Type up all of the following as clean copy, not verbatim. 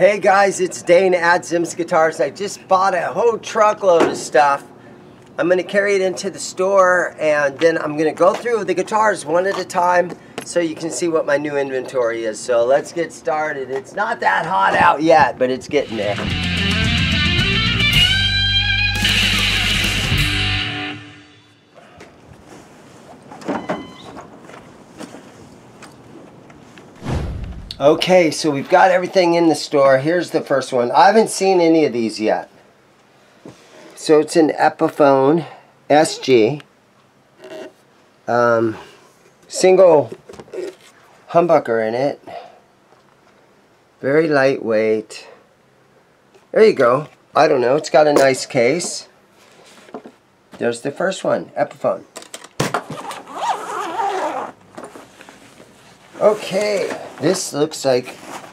Hey guys, it's Dane at Zim's Guitars. I just bought a whole truckload of stuff. I'm going to carry it into the store and then I'm going to go through the guitars one at a time so you can see what my new inventory is. So let's get started. It's not that hot out yet, but it's getting there. Okay, so we've got everything in the store. Here's the first one. I haven't seen any of these yet. So it's an Epiphone SG. Single humbucker in it. Very lightweight. There you go. I don't know. It's got a nice case. There's the first one, Epiphone. Okay. This looks like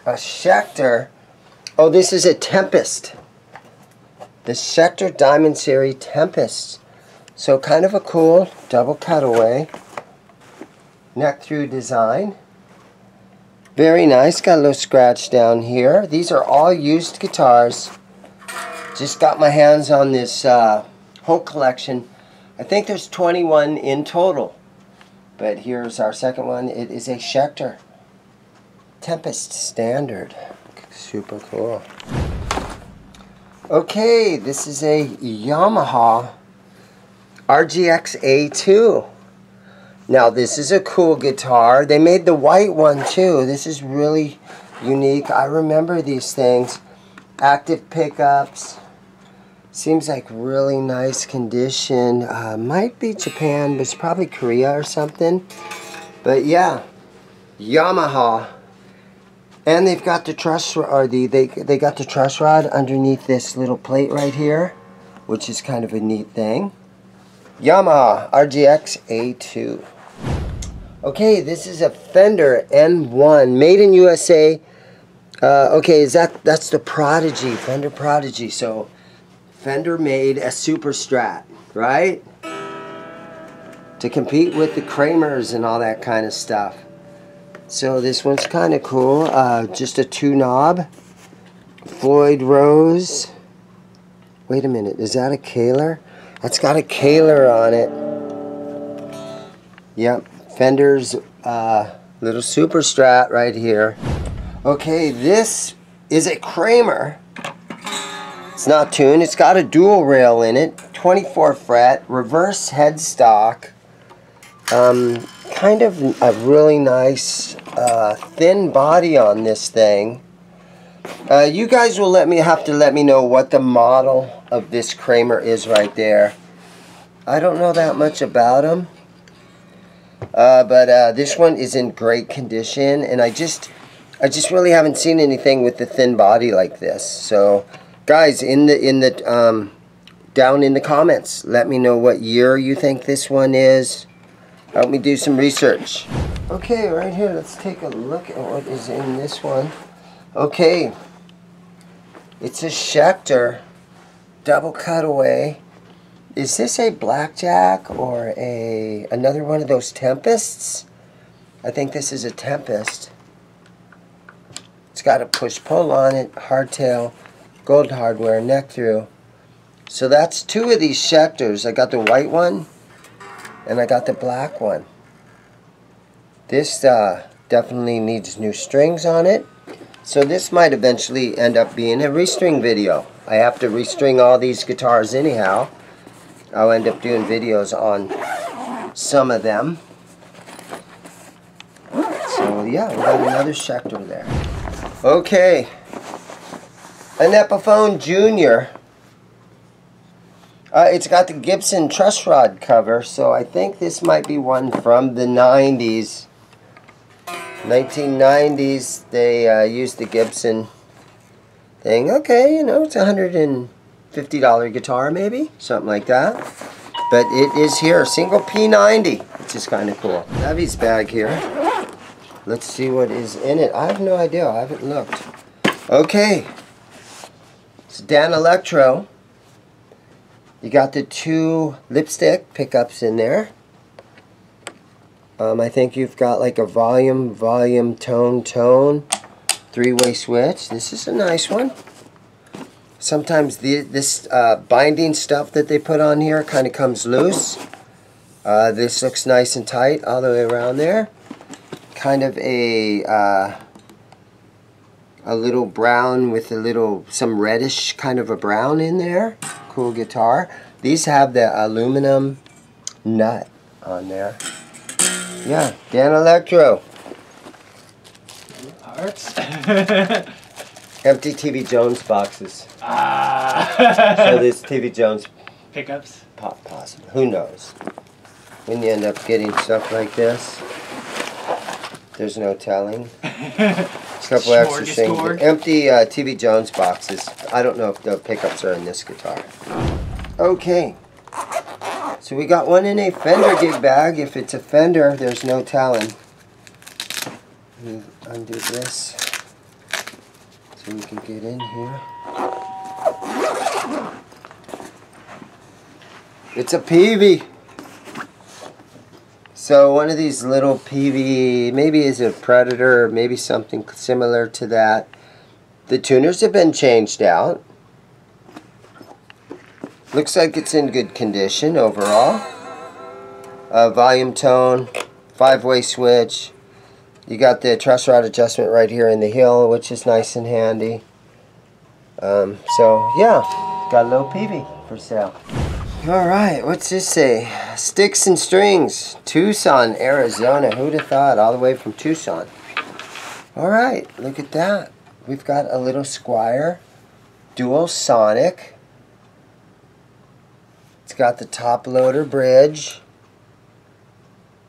a Schecter. Oh, this is a Tempest. The Schecter Diamond Series Tempest. So kind of a cool double cutaway. Neck through design. Very nice. Got a little scratch down here. These are all used guitars. Just got my hands on this whole collection. I think there's 21 in total. But here's our second one. It is a Schecter Tempest Standard. Super cool. Okay, this is a Yamaha RGX A2. Now this is a cool guitar. They made the white one too. This is really unique. I remember these things. Active pickups. Seems like really nice condition. Might be Japan, but it's probably Korea or something. But yeah, Yamaha. And they've got the truss, or they got the truss rod underneath this little plate right here, which is kind of a neat thing. Yamaha RGX A2. Okay, this is a Fender N1, made in USA. Okay, that's the Prodigy, Fender Prodigy. So Fender made a Super Strat, right? To compete with the Kramers and all that kind of stuff. So this one's kind of cool, just a two knob, Floyd Rose. Wait a minute, is that a Kahler? That's got a Kahler on it. Yep, Fender's little Super Strat right here. Okay, this is a Kramer. It's not tuned, it's got a dual rail in it, 24 fret, reverse headstock. Kind of a really nice thin body on this thing. You guys will have to let me know what the model of this Kramer is right there. I don't know that much about them, but this one is in great condition, and I just really haven't seen anything with the thin body like this. So, guys, down in the comments, let me know what year you think this one is. Help me do some research. Okay, right here, let's take a look at what is in this one. Okay, it's a Schecter double cutaway. Is this a Blackjack or another one of those Tempests? I think this is a Tempest. It's got a push-pull on it, hardtail, gold hardware, neck through. So that's two of these Schecters. I got the white one. And I got the black one. This definitely needs new strings on it. So this might eventually end up being a restring video. I have to restring all these guitars anyhow. I'll end up doing videos on some of them. So yeah, we got another Schecter there. Okay. An Epiphone Junior. It's got the Gibson truss rod cover, so I think this might be one from the 90s. 1990s, they used the Gibson thing. Okay, you know, it's a $150 guitar maybe, something like that. But it is here, single P90, which is kind of cool. Heavy's bag here. Let's see what is in it. I have no idea, I haven't looked. Okay, it's Danelectro. You got the two lipstick pickups in there. I think you've got like a volume, tone, three-way switch. This is a nice one. Sometimes this binding stuff that they put on here kind of comes loose. This looks nice and tight all the way around there. Kind of a little brown with a little, some reddish kind of a brown in there. Cool guitar. These have the aluminum nut on there. Yeah, Danelectro. Arts. Empty T.V. Jones boxes. Ah. So there's T.V. Jones pickups. Pop possible. Who knows? When you end up getting stuff like this, there's no telling. Couple extra things. Empty T.V. Jones boxes. I don't know if the pickups are in this guitar. Okay. So we got one in a Fender gig bag. If it's a Fender, there's no telling. Let me undo this so we can get in here. It's a Peavey. So one of these little Peavey, maybe is a Predator, maybe something similar to that. The tuners have been changed out. Looks like it's in good condition overall. Volume tone, five-way switch. You got the truss rod adjustment right here in the heel, which is nice and handy. So yeah, got a little Peavey for sale. Alright, what's this say? Sticks and Strings, Tucson, Arizona. Who'd have thought? All the way from Tucson. Alright, look at that. We've got a little Squier Dual Sonic. It's got the top loader bridge.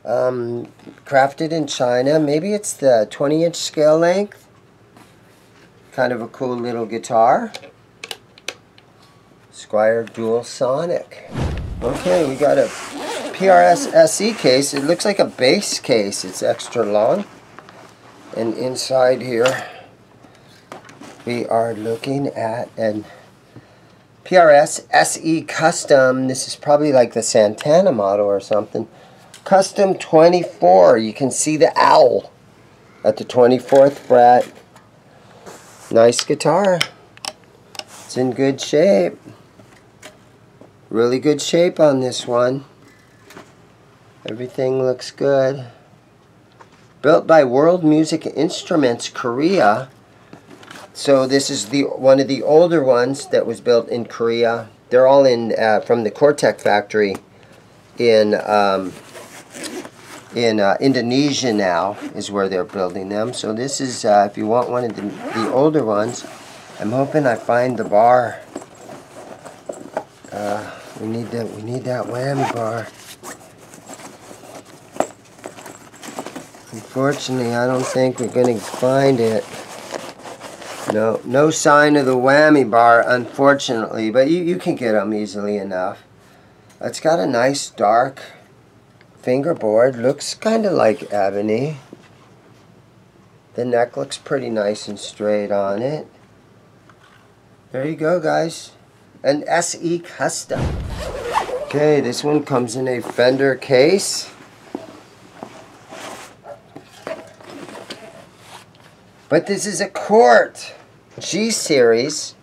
Crafted in China. Maybe it's the 20-inch scale length. Kind of a cool little guitar. Squier Dual Sonic. Okay, we got a PRS SE case. It looks like a bass case. It's extra long. And inside here, we are looking at an PRS SE Custom. This is probably like the Santana model or something. Custom 24. You can see the owl at the 24th fret. Nice guitar. It's in good shape. Really good shape on this one. Everything looks good. Built by World Music Instruments Korea. So this is the one of the older ones that was built in Korea. They're all in from the Cortek factory in Indonesia now is where they're building them. So this is if you want one of the older ones. I'm hoping I find the bar. We need that whammy bar. Unfortunately, I don't think we're going to find it. No, no sign of the whammy bar, unfortunately. But you can get them easily enough. It's got a nice dark fingerboard. Looks kind of like ebony. The neck looks pretty nice and straight on it. There you go, guys. An SE Custom. Okay, this one comes in a Fender case. But this is a Cort G-Series.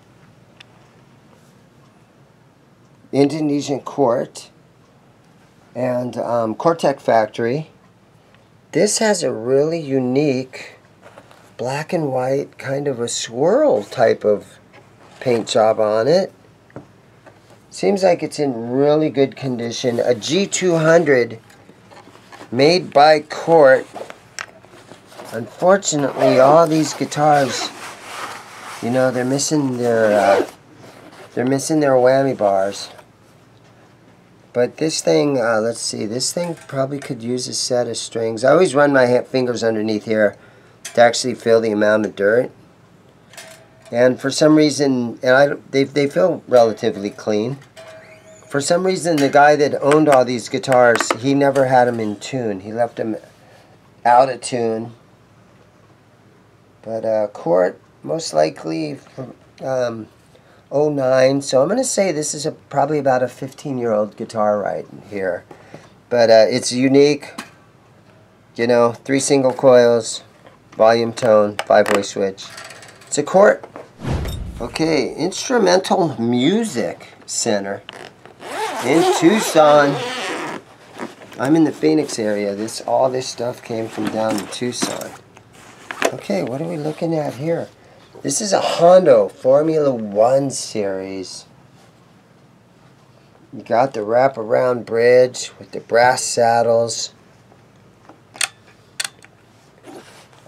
Indonesian Cort. And Cortek factory. This has a really unique black and white kind of a swirl type of paint job on it. Seems like it's in really good condition. A G200 made by Cort. Unfortunately, all these guitars, you know, they're missing their whammy bars. But this thing, let's see, this thing probably could use a set of strings. I always run my fingers underneath here to actually feel the amount of dirt. And for some reason, and they feel relatively clean. For some reason, the guy that owned all these guitars, he never had them in tune. He left them out of tune. But Cort, most likely from 09. So I'm going to say this is probably about a 15-year-old guitar right here. But it's unique. You know, three single coils, volume, tone, 5-way switch. It's a Cort. Okay, Instrumental Music Center in Tucson. I'm in the Phoenix area. All this stuff came from down in Tucson. Okay, what are we looking at here? This is a Hondo Formula 1 series. You got the wraparound bridge with the brass saddles.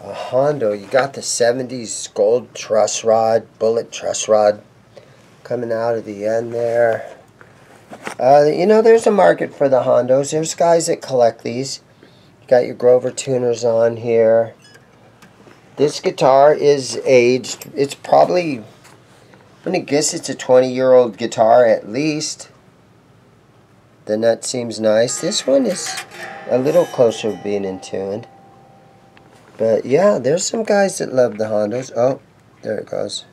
A Hondo, you got the 70s gold truss rod, bullet truss rod coming out of the end there. You know, there's a market for the Hondos. There's guys that collect these. You got your Grover tuners on here. This guitar is aged. It's probably, I'm gonna guess it's a 20-year-old guitar at least. The nut seems nice. This one is a little closer to being in tune. But yeah, there's some guys that love the Hondos. Oh, there it goes.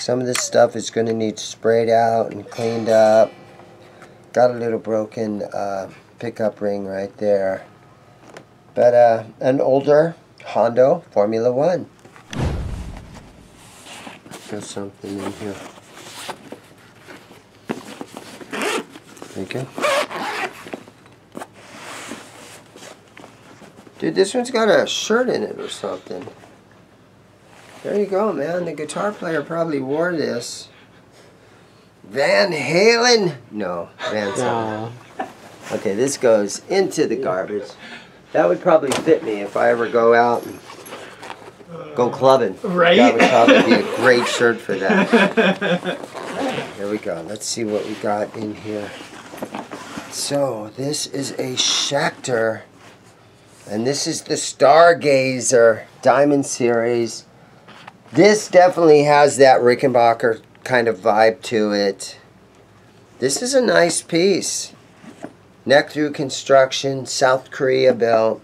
Some of this stuff is gonna need sprayed out and cleaned up. Got a little broken pickup ring right there. But an older Hondo Formula 1. There's something in here. Thank you. Dude, this one's got a shirt in it or something. There you go, man. The guitar player probably wore this. Van Halen? No, Van Halen. Okay, this goes into the garbage. That would probably fit me if I ever go out and go clubbing. Right? That would probably be a great shirt for that. Okay, here we go. Let's see what we got in here. So, this is a Schecter. And this is the Stargazer Diamond Series. This definitely has that Rickenbacker kind of vibe to it. This is a nice piece. Neck through construction, South Korea built.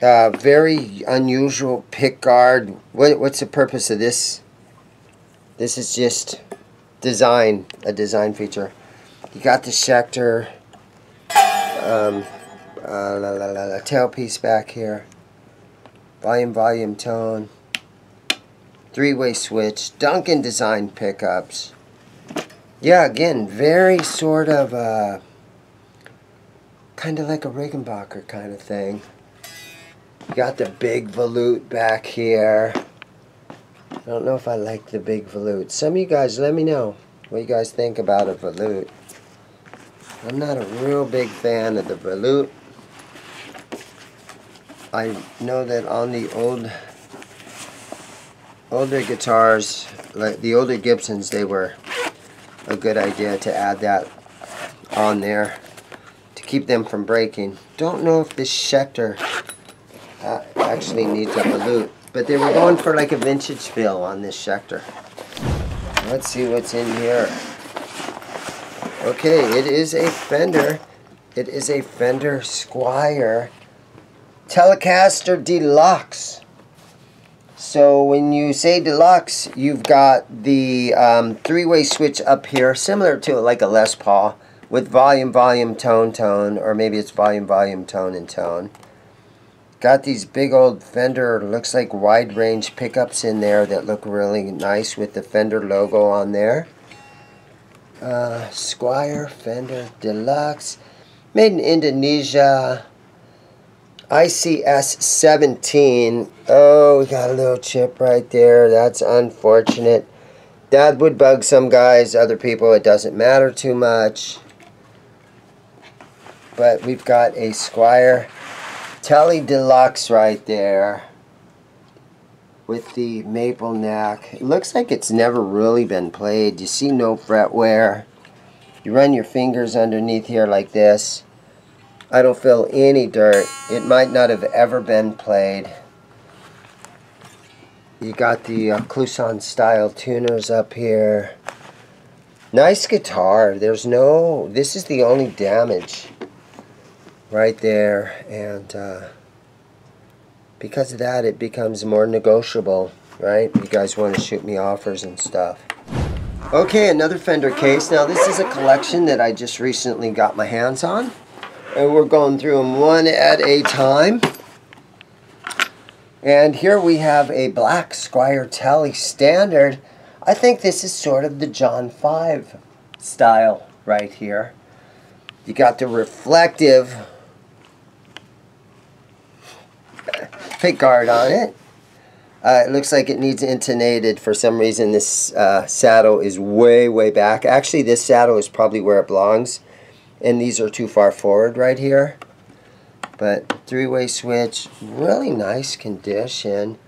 Very unusual pick guard. What's the purpose of this? This is just design, a design feature. You got the Schecter tailpiece back here. Volume, volume, tone. 3-way switch. Duncan design pickups. Yeah, again, very sort of kind of like a Rickenbacker kind of thing. You got the big volute back here. I don't know if I like the big volute. Some of you guys, let me know what you guys think about a volute. I'm not a real big fan of the volute. I know that on the older guitars, like the older Gibsons, they were a good idea to add that on there to keep them from breaking. Don't know if this Schecter actually needs a volute, but they were going for like a vintage feel on this Schecter. Let's see what's in here. Okay, it is a Fender. It is a Fender Squier Telecaster Deluxe. So when you say Deluxe, you've got the 3-way switch up here, similar to like a Les Paul, with volume, volume, tone, tone, or maybe it's volume, volume, tone, and tone. Got these big old Fender, looks like wide range pickups in there that look really nice with the Fender logo on there. Squier Fender Deluxe. Made in Indonesia. ICS 17. Oh, we got a little chip right there. That's unfortunate. That would bug some guys. Other people, it doesn't matter too much. But we've got a Squier Tele Deluxe right there with the maple neck. It looks like it's never really been played. You see no fret wear. You run your fingers underneath here like this. I don't feel any dirt. It might not have ever been played. You got the Cluson style tuners up here. Nice guitar. There's no, this is the only damage right there, and because of that it becomes more negotiable, right? You guys want to shoot me offers and stuff. Okay, another Fender case. Now this is a collection that I just recently got my hands on, and we're going through them one at a time. And here we have a black Squier Tele Standard. I think this is sort of the John 5 style right here. You got the reflective pickguard on it. It looks like it needs intonated. For some reason this saddle is way back. Actually this saddle is probably where it belongs, and these are too far forward right here. But three-way switch, really nice condition.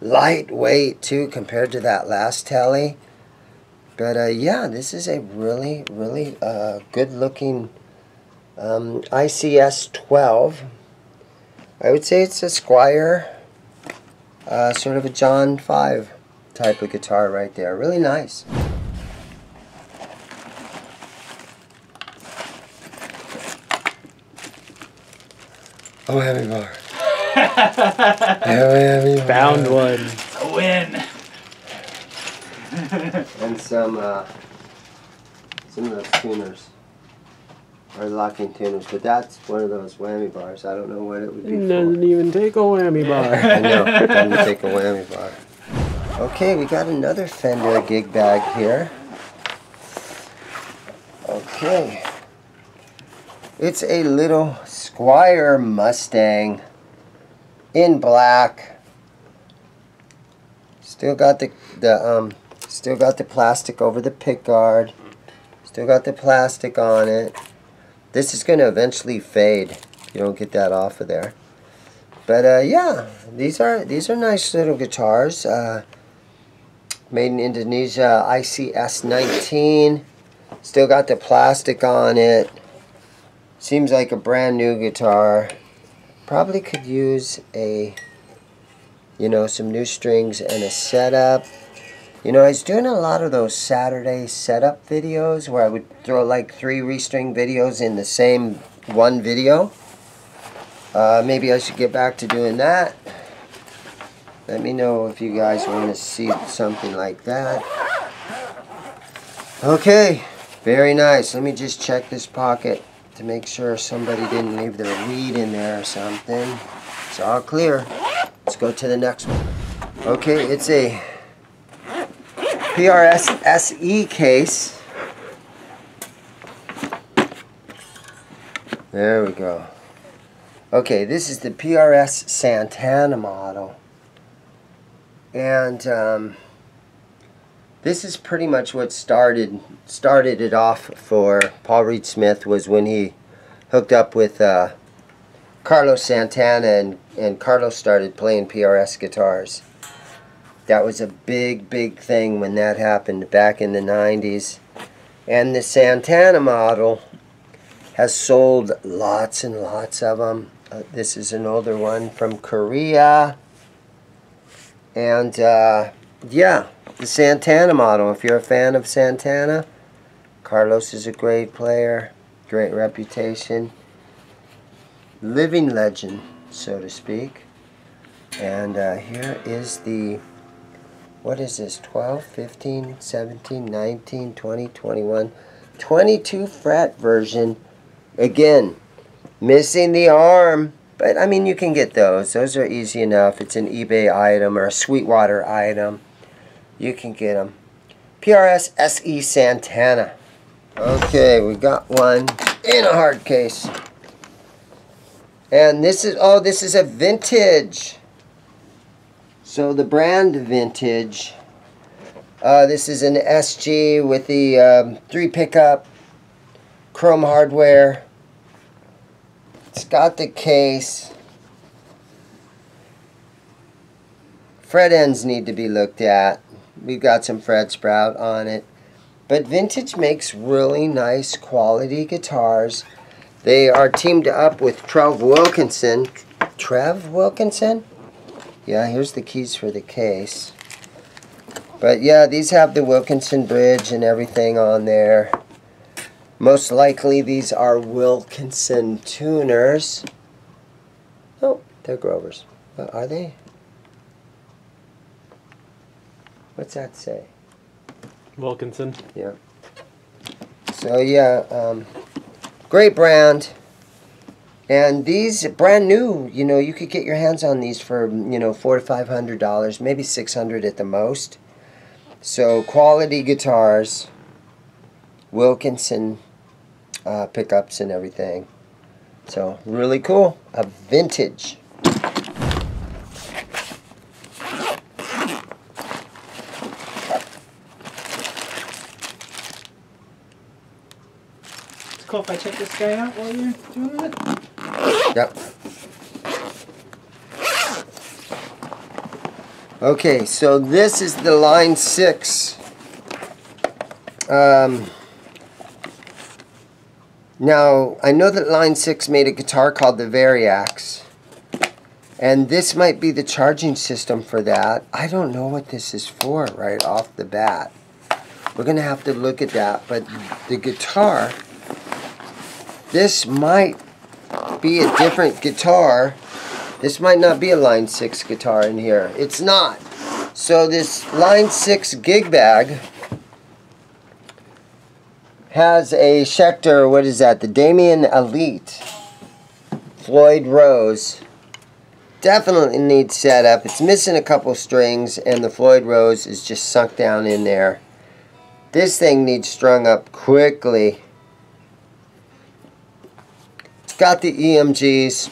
Lightweight too compared to that last Tele. But yeah, this is a really good looking ICS 12. I would say it's a Squier, sort of a John 5 type of guitar right there. Really nice. Oh, heavy bar. heavy Found bar. One. A win. And some of those tuners are locking tuners, but that's one of those whammy bars. I don't know what it would be. It doesn't even take a whammy bar. I know. It doesn't take a whammy bar. Okay, we got another Fender gig bag here. Okay. It's a little Squier Mustang in black. Still got still got the plastic over the pickguard. Still got the plastic on it. This is going to eventually fade if you don't get that off of there. But yeah, these are nice little guitars. Made in Indonesia, ICS 19. Still got the plastic on it. Seems like a brand new guitar. Probably could use a, you know, some new strings and a setup. You know, I was doing a lot of those Saturday setup videos where I would throw like 3 restring videos in the same one video. Maybe I should get back to doing that. Let me know if you guys want to see something like that. Okay, very nice. Let me just check this pocket to make sure somebody didn't leave their weed in there or something. It's all clear. Let's go to the next one. Okay, it's a PRS SE case. There we go. Okay, this is the PRS Santana model. And this is pretty much what started it off for Paul Reed Smith, was when he hooked up with Carlos Santana, and Carlos started playing PRS guitars. That was a big thing when that happened back in the 90s. And the Santana model has sold lots and lots of them. This is an older one from Korea. And yeah, the Santana model. If you're a fan of Santana, Carlos is a great player, great reputation, living legend, so to speak. And here is the, what is this, 12, 15, 17, 19, 20, 21, 22 fret version. Again, missing the arm, but I mean, you can get those. Those are easy enough. It's an eBay item or a Sweetwater item. You can get them. PRS SE Santana. Okay, we got one in a hard case. And this is, oh, this is a Vintage. So the brand Vintage. This is an SG with the 3 pickup, chrome hardware. It's got the case. Fret ends need to be looked at. We've got some fret sprout on it. But Vintage makes really nice quality guitars. They are teamed up with Trev Wilkinson. Trev Wilkinson? Yeah, here's the keys for the case. But yeah, these have the Wilkinson bridge and everything on there. Most likely these are Wilkinson tuners. Oh, they're Grovers. Are they? What's that say? Wilkinson. Yeah. So yeah, great brand. And these, brand new, you know, you could get your hands on these for, you know, $400 to $500, maybe $600 at the most. So, quality guitars, Wilkinson pickups and everything. So, really cool. A Vintage. It's cool if I check this guy out while you're doing that. Yep. Okay, so this is the Line 6. Now, I know that Line 6 made a guitar called the Variax, and this might be the charging system for that. I don't know what this is for right off the bat. We're going to have to look at that, but the guitar, this might be a different guitar. This might not be a Line 6 guitar in here. It's not. So this Line 6 gig bag has a Schecter, what is that? The Damien Elite. Floyd Rose. Definitely needs setup. It's missing a couple strings and the Floyd Rose is just sunk down in there. This thing needs strung up quickly. It's got the EMGs.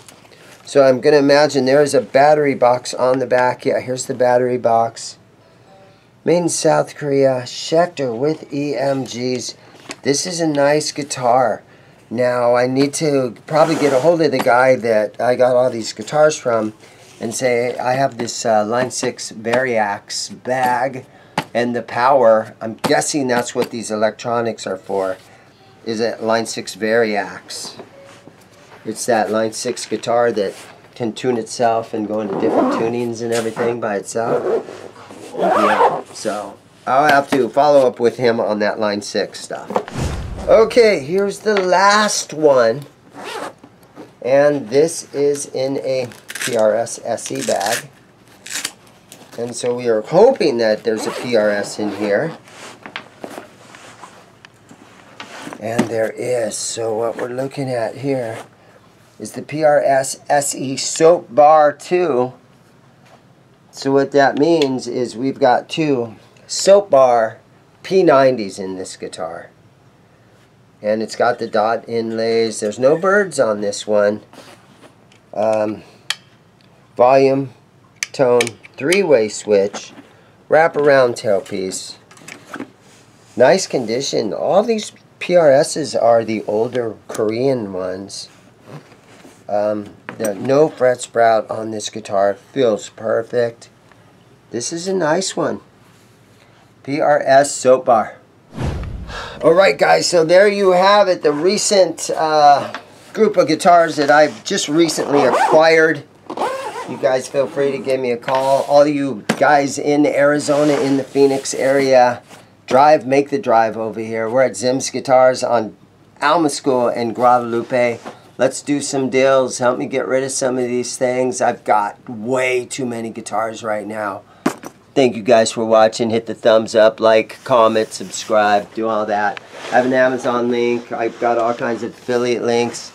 So I'm going to imagine there is a battery box on the back. Yeah, here's the battery box. Made in South Korea. Schecter with EMGs. This is a nice guitar. Now, I need to probably get a hold of the guy that I got all these guitars from and say, I have this Line 6 Variax bag and the power. I'm guessing that's what these electronics are for. Is it Line 6 Variax? It's that Line 6 guitar that can tune itself and go into different tunings and everything by itself. Yeah, so I'll have to follow up with him on that Line 6 stuff. Okay, here's the last one. And this is in a PRS SE bag. And so we are hoping that there's a PRS in here. And there is. So what we're looking at here is the PRS SE Soap Bar 2. So what that means is we've got two Soap Bar P90s in this guitar. And it's got the dot inlays. There's no birds on this one. Volume, tone, three-way switch, wraparound tailpiece. Nice condition. All these PRSs are the older Korean ones. No fret sprout on this guitar. Feels perfect. This is a nice one. PRS Soap Bar. Alright guys, so there you have it. The recent group of guitars that I've just recently acquired. You guys feel free to give me a call. All you guys in Arizona, in the Phoenix area, drive, make the drive over here. We're at Zim's Guitars on Almasquil and Guadalupe. Let's do some deals. Help me get rid of some of these things. I've got way too many guitars right now. Thank you guys for watching. Hit the thumbs up, like, comment, subscribe, do all that. I have an Amazon link. I've got all kinds of affiliate links.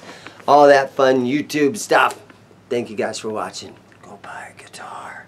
All that fun YouTube stuff. Thank you guys for watching. Go buy a guitar.